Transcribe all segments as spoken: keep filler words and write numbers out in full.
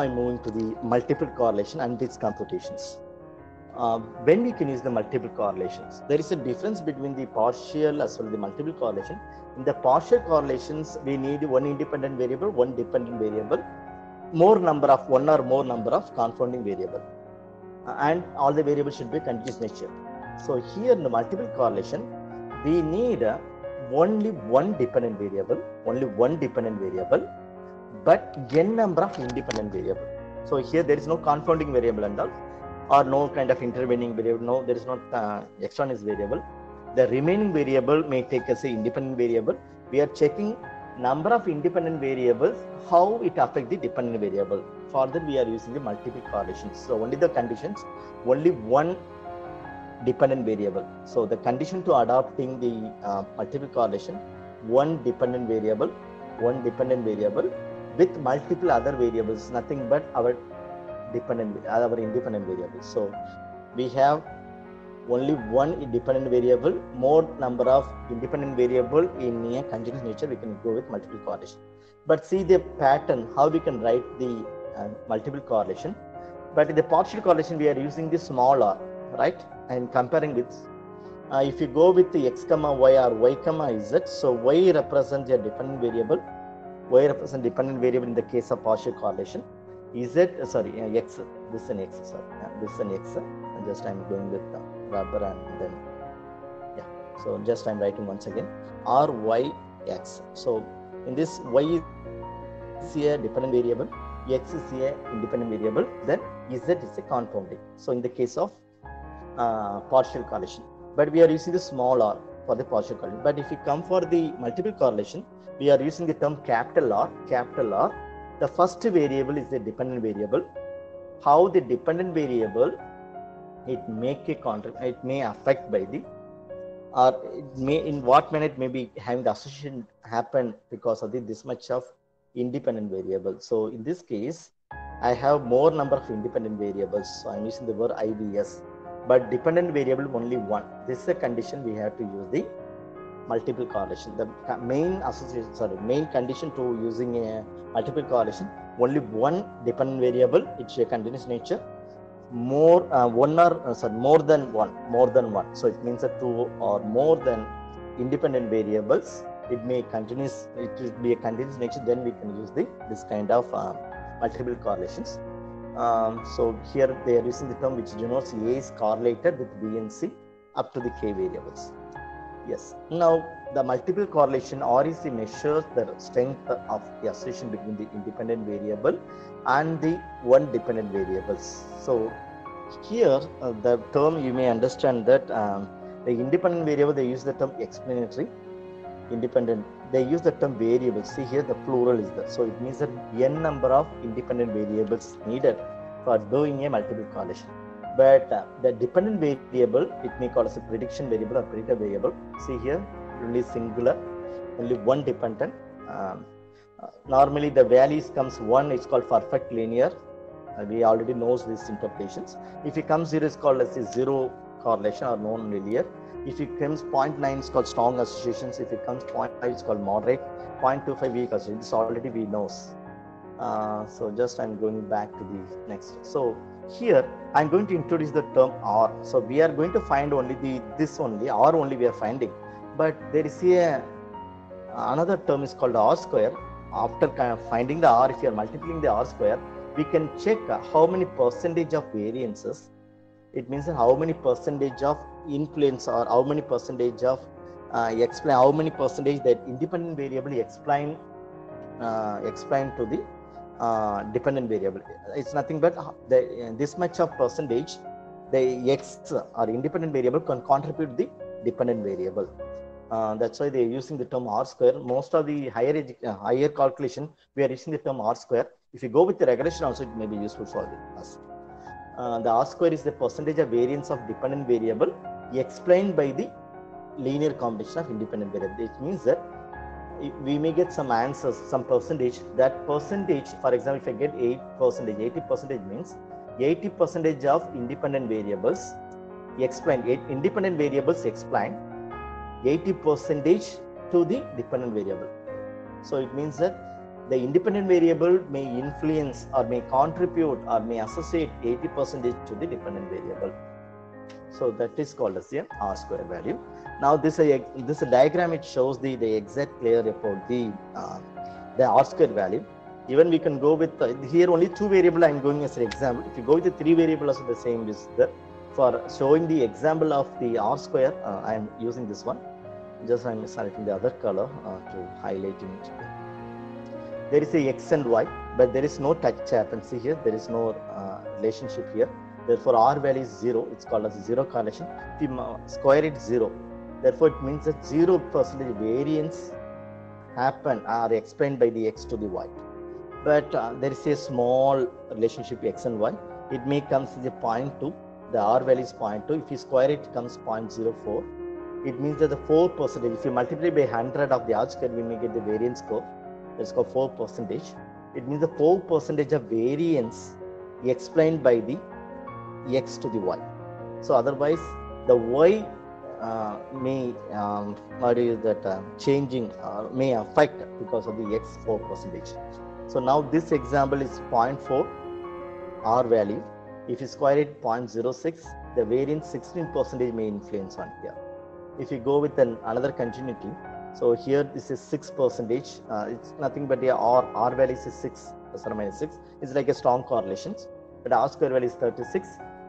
I'm moving to the multiple correlation and its computations. Uh, when we can use the multiple correlations, there is a difference between the partial as well as the multiple correlation. In the partial correlations, we need one independent variable, one dependent variable, more number of one or more number of confounding variable, uh, and all the variables should be continuous nature. So here in the multiple correlation, we need uh, only one dependent variable, only one dependent variable. But n number of independent variable. So here there is no confounding variable and all, or no kind of intervening variable. No, there is not uh, extraneous variable. The remaining variable may take as an independent variable. We are checking number of independent variables, how it affects the dependent variable. For that we are using the multiple correlations. So only the conditions, only one dependent variable. So the condition to adopting the uh, multiple correlation, one dependent variable, one dependent variable. With multiple other variables, nothing but our dependent, our independent variables. So we have only one dependent variable, more number of independent variable in a continuous nature. We can go with multiple correlation. But see the pattern how we can write the uh, multiple correlation. But in the partial correlation, we are using the small r, right? And comparing with, uh, if you go with the x comma y or y comma z, so y represents a dependent variable. Y represents dependent variable in the case of partial correlation. Z, sorry, x, this and x, sorry, this and x. And just I'm going with the rubber and then, yeah. So just I'm writing once again, R, Y, X. So in this, Y is a dependent variable, X is a independent variable, then Z is a confounding. So in the case of uh, partial correlation. But we are using the small r for the partial correlation. But if you come for the multiple correlation, we are using the term capital R, capital R. The first variable is the dependent variable. How the dependent variable, it make a contribution, it may affect by the, or it may, in what manner it may be having the association happen because of the, this much of independent variable. So in this case, I have more number of independent variables. So I'm using the word I V S, but dependent variable only one. This is a condition we have to use the multiple correlation. The main association, sorry, main condition to using a multiple correlation, only one dependent variable, it's a continuous nature, more uh, one or uh, sorry, more than one, more than one. So it means that two or more than independent variables, it may continuous, it should be a continuous nature. Then we can use the this kind of uh, multiple correlations. Um, so here they are using the term which denotes A is correlated with B and C up to the K variables. Yes. Now the multiple correlation R is the measures the strength of the association between the independent variable and the one dependent variables. So here uh, the term you may understand that um, the independent variable, they use the term explanatory independent, they use the term variable. See here the plural is there. So it means that n number of independent variables needed for doing a multiple correlation. But uh, the dependent variable, it may call as a prediction variable or predictor variable. See here, only singular, only one dependent. Um, uh, normally the values comes one, it's called perfect linear. Uh, we already knows these interpretations. If it comes zero, it's called as a zero correlation or non-linear. If it comes zero point nine, it's called strong associations. If it comes zero point five, it's called moderate. zero point two five, weak association. This already we knows. Uh, so just I'm going back to the next. So here I'm going to introduce the term R. So we are going to find only the this only R only we are finding, but there is a another term is called R square. After kind of finding the R, if you are multiplying the R square, we can check how many percentage of variances. It means how many percentage of influence or how many percentage of uh, explain how many percentage that independent variable explain uh, explain to the. Uh, dependent variable. It's nothing but the, uh, this much of percentage the x or independent variable can contribute the dependent variable. Uh, that's why they're using the term R square. Most of the higher uh, higher calculation, we are using the term R square. If you go with the regression also, it may be useful for us. Uh, the R square is the percentage of variance of dependent variable explained by the linear combination of independent variable. It means that we may get some answers, some percentage. That percentage, for example, if I get eight percentage, eighty percentage means eighty percentage of independent variables explained, eight independent variables explained eighty percentage to the dependent variable. So it means that the independent variable may influence or may contribute or may associate eighty percent to the dependent variable. So that is called as an R square value. Now this this diagram, it shows the the exact layer about the uh, the R square value. Even we can go with uh, here only two variable. I am going as an example. If you go with the three variable, also the same is there. For showing the example of the R square, uh, I am using this one. Just I am selecting the other color uh, to highlight it. There is a x and y, but there is no touch happens here. There is no uh, relationship here. Therefore, R value is zero. It's called as zero correlation. If you square it zero, therefore it means that zero percentage variance happen are explained by the x to the y. But uh, there is a small relationship x and y. It may comes as a point two. The R value is point two. If you square it, it comes point zero four. It means that the four percentage. If you multiply by hundred of the R square, we may get the variance curve. Let's go four percentage. It means the four percentage of variance explained by the x to the y. So otherwise the y uh, may um, what is that uh, changing uh, may affect because of the x four percentage. So now this example is zero point four R value. If you square it zero point zero six, the variance sixteen percent may influence on here. If you go with an another continuity, so here this is six percent. Uh, it's nothing but the R R value is six plus or minus six. It's like a strong correlations. But R square value is thirty-six.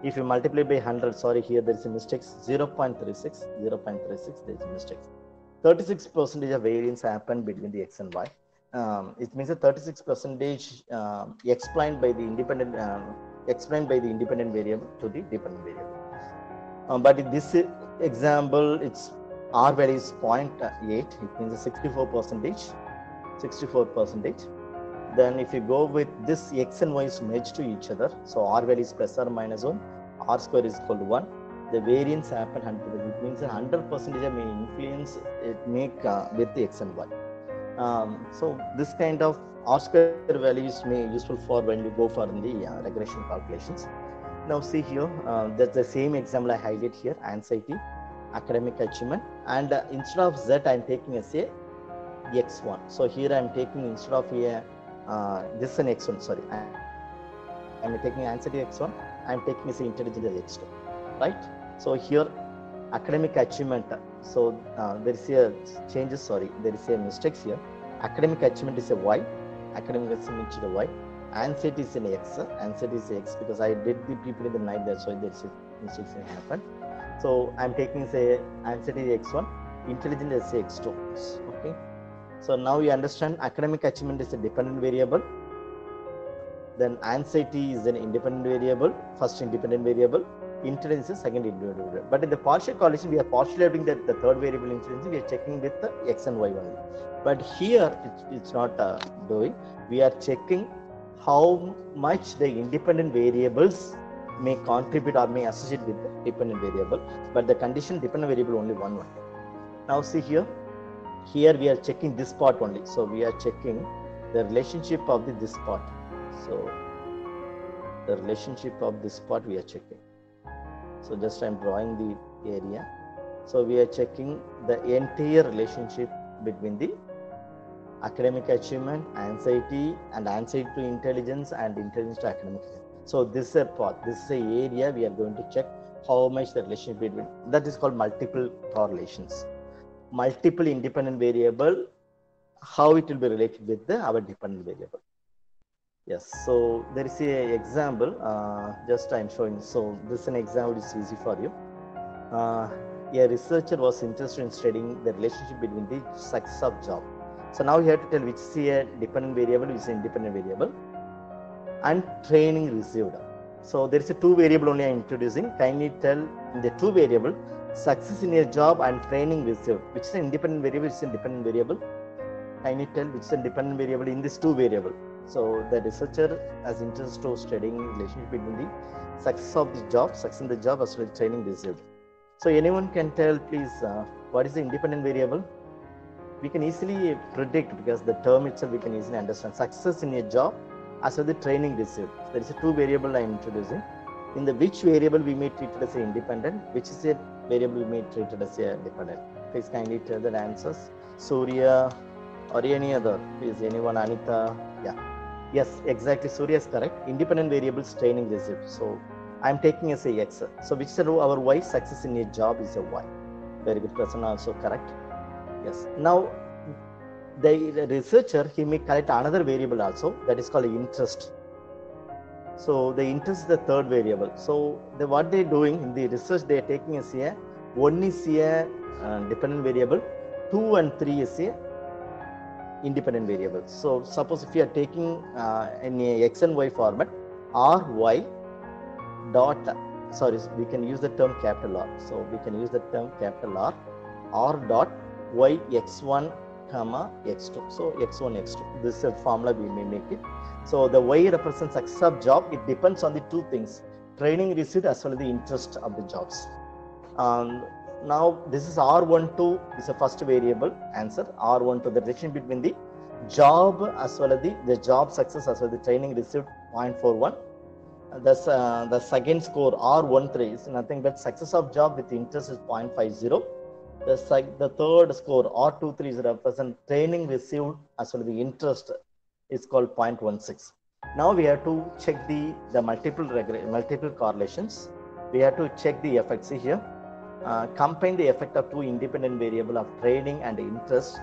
If you multiply by one hundred, sorry, here there is a mistake, zero point three six, zero point three six, there is a mistake. thirty-six percent of variance happened between the x and y. Um, it means that thirty-six percent uh, explained by the independent um, explained by the independent variable to the dependent variable. Um, but in this example, it's R value is zero point eight. It means sixty-four percent. Then if you go with this, x and y is merged to each other. So R value is plus or minus one. R square is equal to one. The variance happen one hundred percent. It means one hundred percent may influence it make uh, with the x and y. Um, so this kind of R square values may be useful for when you go for the uh, regression calculations. Now see here, uh, that's the same example I highlight here, anxiety, academic achievement, and uh, instead of Z, I'm taking as a X one. So here I'm taking instead of a, uh, this is an X one, sorry, I'm, I'm taking anxiety X one, I'm taking as intelligence as X two, right? So here, academic achievement, so uh, there is a changes, sorry, there is a mistake here. Academic achievement is a Y, academic achievement is a Y, anxiety is an X, anxiety is X because I did the people in the night, that's why there's a mistake happened. So I'm taking say anxiety is X one, intelligence is X two, okay. So now you understand academic achievement is a dependent variable, then anxiety is an independent variable, first independent variable, intelligence is second independent variable. But in the partial correlation, we are postulating that the third variable intelligence, we are checking with the X and Y only. But here, it's, it's not uh, doing. We are checking how much the independent variables may contribute or may associate with the dependent variable. But the condition dependent variable only one one. Now see here, here we are checking this part only. So we are checking the relationship of the, this part. So the relationship of this part we are checking. So just I'm drawing the area. So we are checking the entire relationship between the academic achievement, anxiety, and anxiety to intelligence, and intelligence to academic achievement. So this is a part, this is an area we are going to check how much the relationship between, that is called multiple correlations. Multiple independent variable, how it will be related with the, our dependent variable. Yes, so there is a example, uh, just I am showing, so this is an example, it's easy for you. Uh, a researcher was interested in studying the relationship between the sex of job. So now you have to tell which is a dependent variable, which is an independent variable, and training received. So there is a two variable only I am introducing, kindly tell in the two variable, success in a job and training received, which is an independent variable, which is an dependent variable, kindly tell which is an dependent variable in these two variable. So the researcher has interest to studying relationship between the success of the job, success in the job as well as training received. So anyone can tell please uh, what is the independent variable? We can easily predict because the term itself we can easily understand. Success in a job as well as the training received. So there is a two variable I am introducing. In the which variable we may treat it as independent, which is a variable we may treat it as a dependent. Please kindly tell the answers. Surya, or any other? Is anyone? Anita? Yeah. Yes, exactly. Surya is correct. Independent variables training result. So I am taking as a X. So which is our Y? Success in a job is a Y. Very good question. Also correct. Yes. Now the researcher, he may collect another variable also, that is called interest. So the interest is the third variable. So the, what they are doing in the research, they are taking as a one is a uh, dependent variable, two and three is a independent variable. So suppose if you are taking uh, in a X and Y format, R Y dot, sorry, we can use the term capital R. So we can use the term capital R, R dot Y X one comma X two. So X one, X two. This is a formula we may make it. So the Y represents success of job. It depends on the two things, training receipt as well as the interest of the jobs. Um, now this is R one two is the first variable answer. R one two, the relation between the job as well as the, the job success as well as the training received, zero point four one. That's uh, the second score R one three is nothing but success of job with interest is zero point five zero. The, the third score R two three is represent training received as well as the interest is called zero point one six. Now we have to check the, the multiple multiple correlations. We have to check the effects here. Uh, combine the effect of two independent variables of training and interest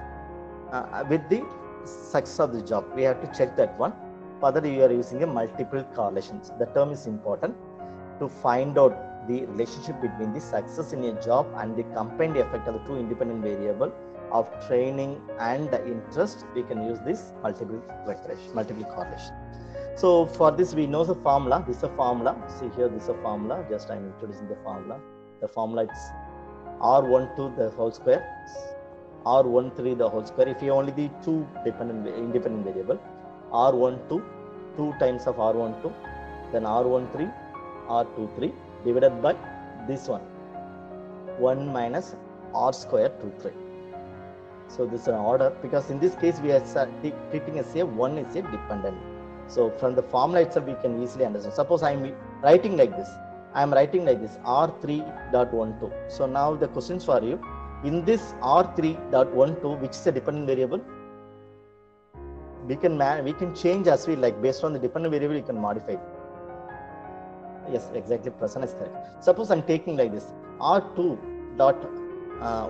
uh, with the success of the job. We have to check that one. Further, you are using a multiple correlations. The term is important to find out the relationship between the success in a job and the combined effect of the two independent variables of training and the interest. We can use this multiple regression, multiple correlation. So for this, we know the formula. This is a formula. See here, this is a formula. Just I am introducing the formula. The formula is R one two the whole square, R one three the whole square. If you only the two dependent independent variable, R one two, two times of R one two, then R one three, R two three divided by this one, one minus R square two three. So this is an order, because in this case we are treating as a one is a dependent. So from the formula itself we can easily understand. Suppose I am writing like this. I am writing like this R three dot one two. So now the questions for you, in this R three dot one two, which is a dependent variable, we can man we can change as we like. Based on the dependent variable you can modify it. Yes, exactly, person is correct. Suppose I am taking like this R two dot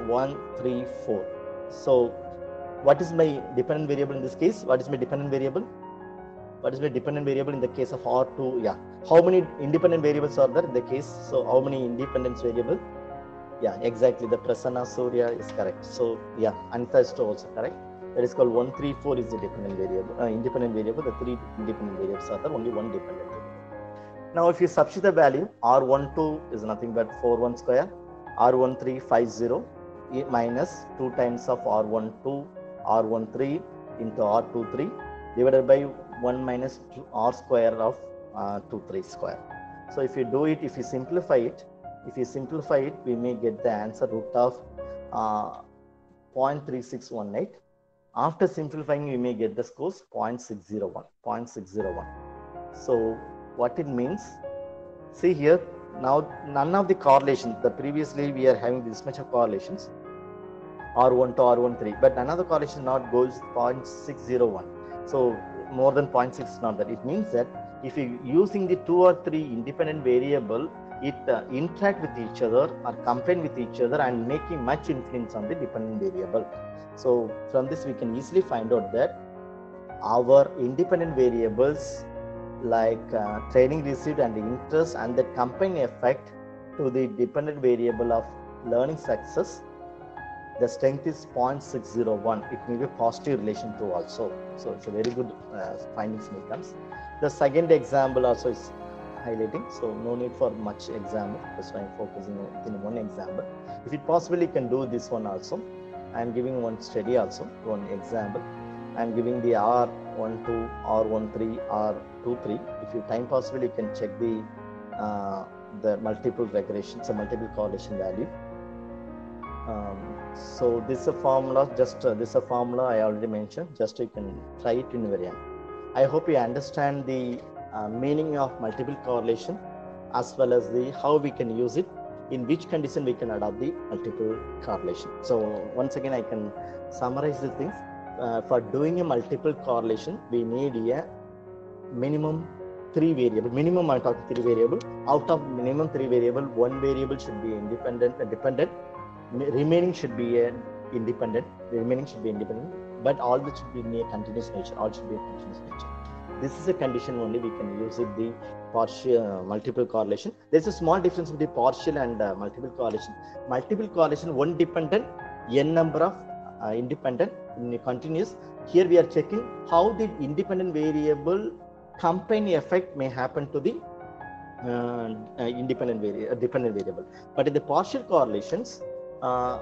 one three four. So what is my dependent variable in this case? What is my dependent variable? What is the dependent variable in the case of R two? Yeah. How many independent variables are there in the case? So how many independence variable? Yeah, exactly. The Prasanna Surya is correct. So yeah, Anita is also correct. That is called one three four is the dependent variable. Uh, independent variable. The three independent variables are there. Only one dependent variable. Now if you substitute the value, R one two is nothing but four one square, R one three five zero minus two times of R one two, R one three into R two three divided by one minus R square of uh, two three square. So if you do it, if you simplify it, if you simplify it, we may get the answer root of uh, zero point three six one eight. After simplifying, we may get the scores zero point six zero one. So what it means, see here, now none of the correlations, the previously we are having this much of correlations, R one to R one three, but another correlation not goes zero point six zero one. So more than zero point six is not that. It means that if you using the two or three independent variable, it uh, interact with each other or complain with each other and making much influence on the dependent variable. So from this we can easily find out that our independent variables like uh, training received and interest and the combining effect to the dependent variable of learning success, the strength is zero point six zero one. It may be a positive relation to also. So it's a very good uh, findings may comes. The second example also is highlighting. So no need for much example. That's why I'm focusing on one example. If it possibly can do this one also. I'm giving one study also, one example. I'm giving the R one two, R one three, R two three. If you time possibly you can check the uh, the multiple regression, so multiple correlation value. Um, So this is a formula, just uh, this is a formula I already mentioned, just you can try it invariant. I hope you understand the uh, meaning of multiple correlation as well as the how we can use it, in which condition we can adopt the multiple correlation. So once again I can summarize the things. uh, for doing a multiple correlation, we need a minimum three variable. Minimum I'm talking three variable. Out of minimum three variable, one variable should be independent and dependent. Remaining should be a independent. Remaining should be independent. But all that should be in a continuous nature. All should be a continuous nature. This is a condition only we can use with the partial uh, multiple correlation. There is a small difference between partial and uh, multiple correlation. Multiple correlation, one dependent, n number of uh, independent, in continuous. Here we are checking how the independent variable company effect may happen to the uh, uh, independent variable, uh, dependent variable. But in the partial correlations, uh,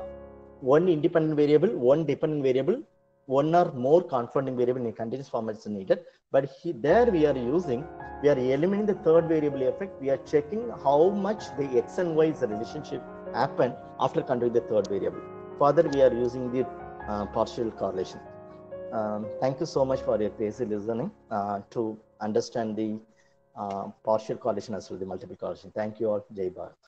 one independent variable, one dependent variable, one or more confounding variable in a continuous format is needed. But he, there we are using, we are eliminating the third variable effect. We are checking how much the X and Y is the relationship happen after controlling the third variable. Further, we are using the uh, partial correlation. Um, thank you so much for your patient listening uh, to understand the uh, partial correlation as well as the multiple correlation. Thank you all. Jai Bharat.